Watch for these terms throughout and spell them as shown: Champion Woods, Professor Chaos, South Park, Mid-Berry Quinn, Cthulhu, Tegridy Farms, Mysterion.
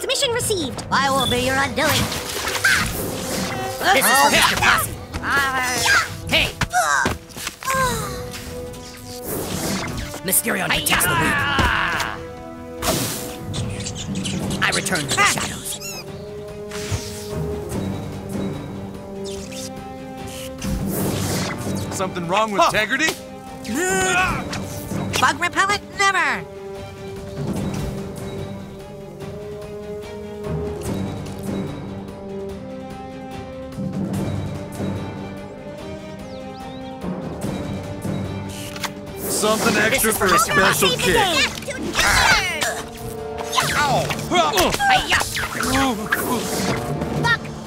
Transmission received. I will be your undoing. This is for Mr. Posse. Hey! Mysterion attacks the weak. I return to the shadows. Something wrong with Tegridy? Bug repellent? Never! Something extra for a special kid. Buck,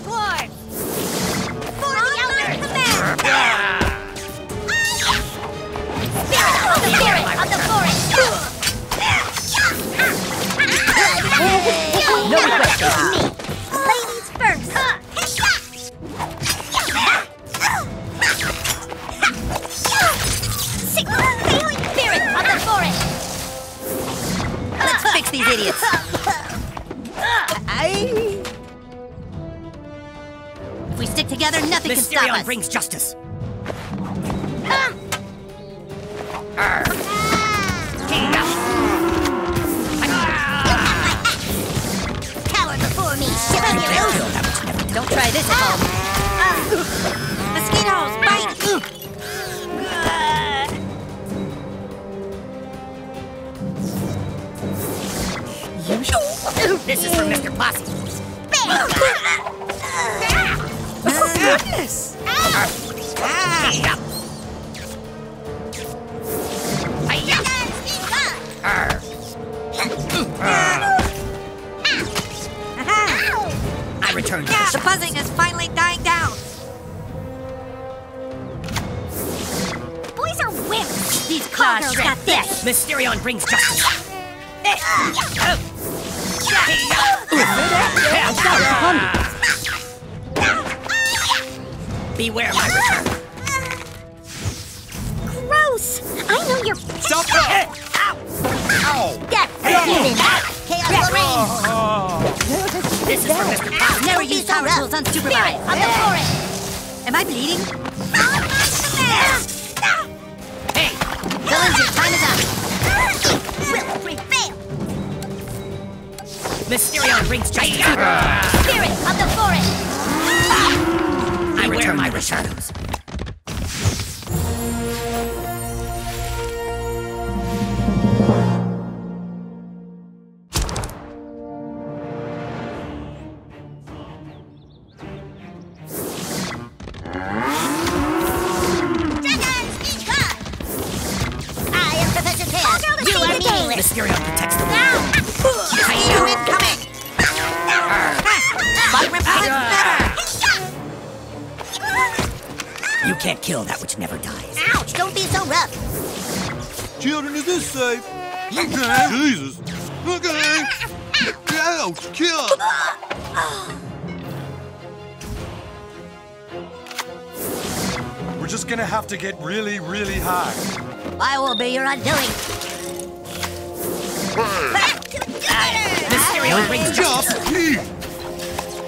Lord! For the Elder Command! Spirit of the Forest! No request. Ladies first! These idiots. If we stick together, nothing can stop us. Mysterion brings justice. Cower before me, shiver. Don't try this at home. Mosquitoes, bite! This is for Mr. Posse. Goodness! I return. The buzzing is finally dying down. Boys are whipped. These call girls got this. Mysterion brings justice. Beware my return. Gross! I know you're stop that! Chaos. This is for Mr. Posse. Never use power tools unsupervised. On the forest. Am I bleeding? Hey! Villains, your time is up. Will prevail. Mysterion brings justice. Spirit of the forest! I return my shadows. I am Professor Chaos. You are me. Mysterion protects the world. You can't kill that which never dies. Ouch! Don't be so rough. Children, is this safe? Okay. Jesus. Okay. Ouch! Kill. We're just gonna have to get really, really high. I will be your undoing. Back to Mysterion brings justice.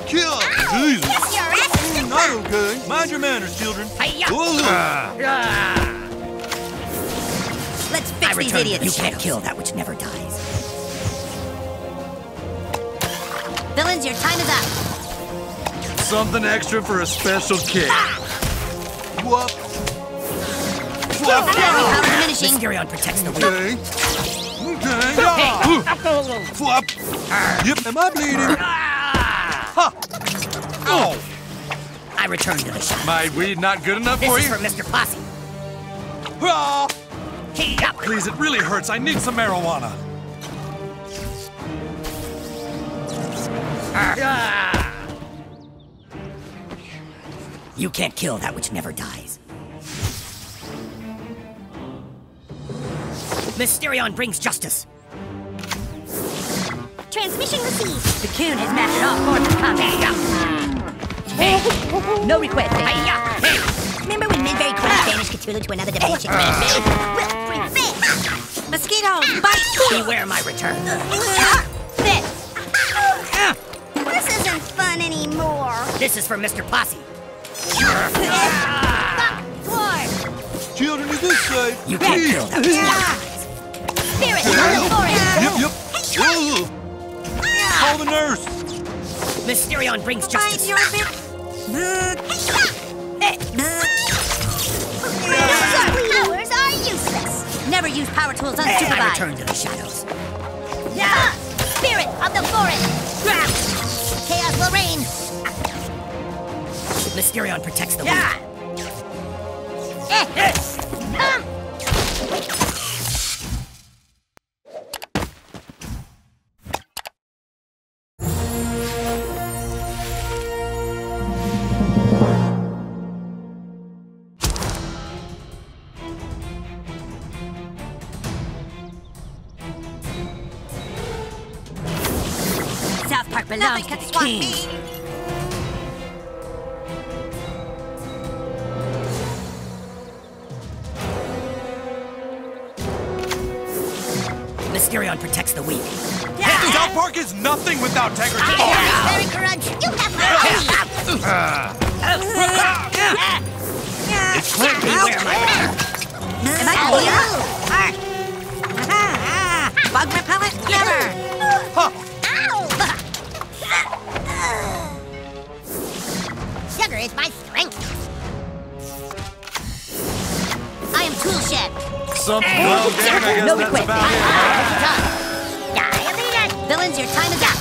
Kill! Jesus! Not okay. Mind your manners, children. Let's fix these idiots. You can't kill that which never dies. Villains, your time is up. Something extra for a special kid. Whoop! Mysterion protects the weak. Yep, am I bleeding? Huh. Oh! I return to the shop. My weed not good enough for you? This is for Mr. Posse. Oh. Please, it really hurts. I need some marijuana. You can't kill that which never dies. Mysterion brings justice. Transmission received. The coon is matched off for the combat. No request. Remember when Mid-Berry Quinn banished Cthulhu to another dimension? Mosquitoes, bite! Beware my return. fun anymore. This is for Mr. Posse. Fuck, children is this side. You can't kill them. Spirit, on the forest. Yep. Call the nurse. Mysterion brings justice. Powers are useless. Never use power tools unsupervised. I return to the shadows. Spirit of the forest. Chaos will reign. Mysterion protects the weak. Nothing can swap me. Mysterion protects the weak. South Park is nothing without Tegridy. Very Krunch. You have my It's clear to where my Am I clear? Bug repellent? Never. Sugar is my strength. I am tool shed. No request. Villains, your time is up.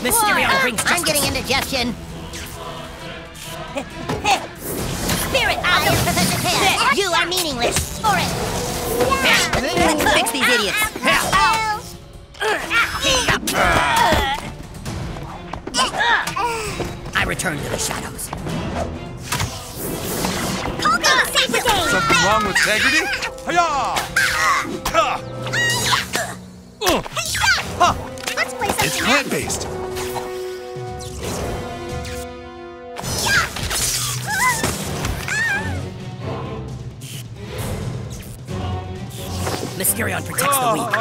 Mysterion brings justice. I'm getting indigestion. Spirit, I am Professor Chaos. You are meaningless. Let's fix these idiots. I return to the shadows. Something wrong with Tegridy? Let's play something. It's plant-based. Mysterion protects the weak.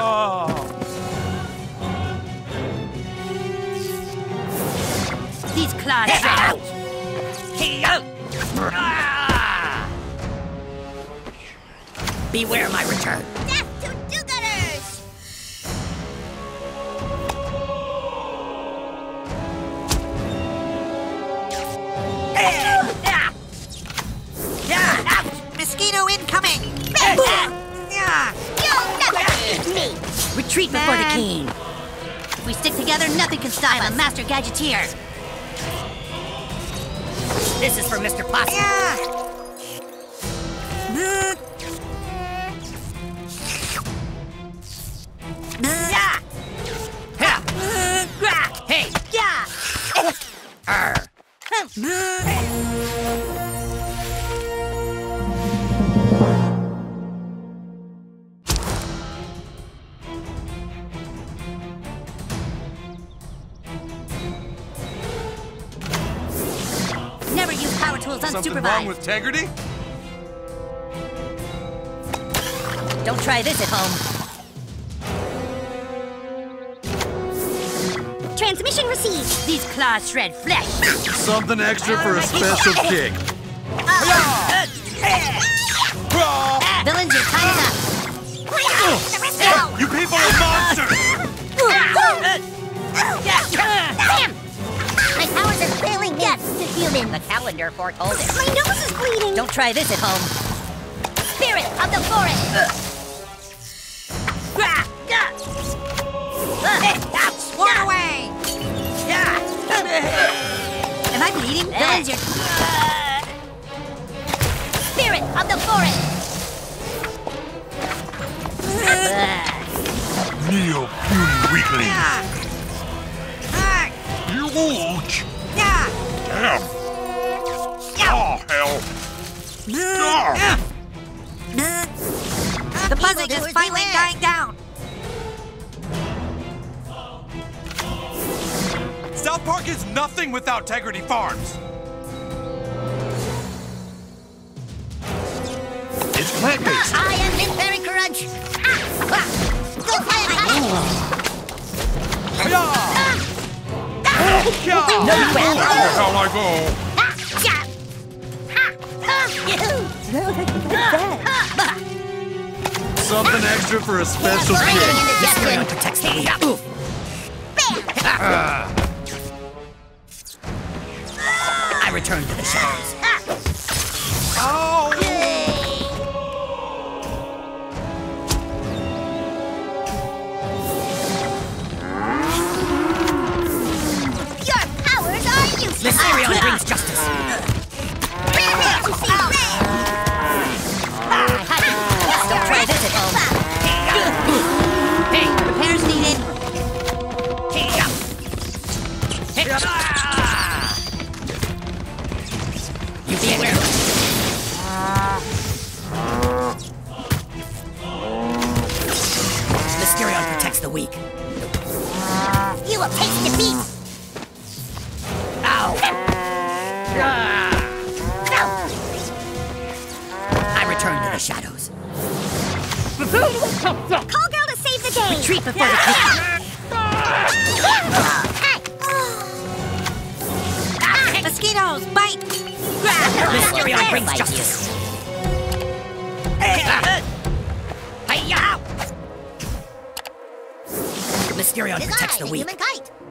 These claws out. Beware my return. Death to do-gooders. Mosquito incoming. Me. Retreat before the king. If we stick together, nothing can stop us. I'm a master gadgeteer. This is for Mr. Posse. Hey. Something wrong with Tegridy? Don't try this at home. Transmission received. These claws shred flesh. Something extra for a special kick. Villains, your time's up. You people are monsters! My powers are failing us. Human. The calendar foretold it. My nose is bleeding. Don't try this at home. Spirit of the forest. Sworn away. Am I bleeding? Villains, your spirit of the forest. Neo puny weaklings. Huge. The puzzle is finally dying down. South Park is nothing without Tegridy Farms. It's plant-based. I am Mid-Berry Quinn. Something extra for a special kid. This one protects the I return to the shadows. Oh! Mysterion brings justice. Don't try this at home. Hey, repairs needed. You be aware. Mysterion protects the weak. You will taste defeat. I return to the shadows. Call girl to save the day. Retreat before the kick. Mosquitoes, bite. Mysterion brings justice. Mysterion protects the weak.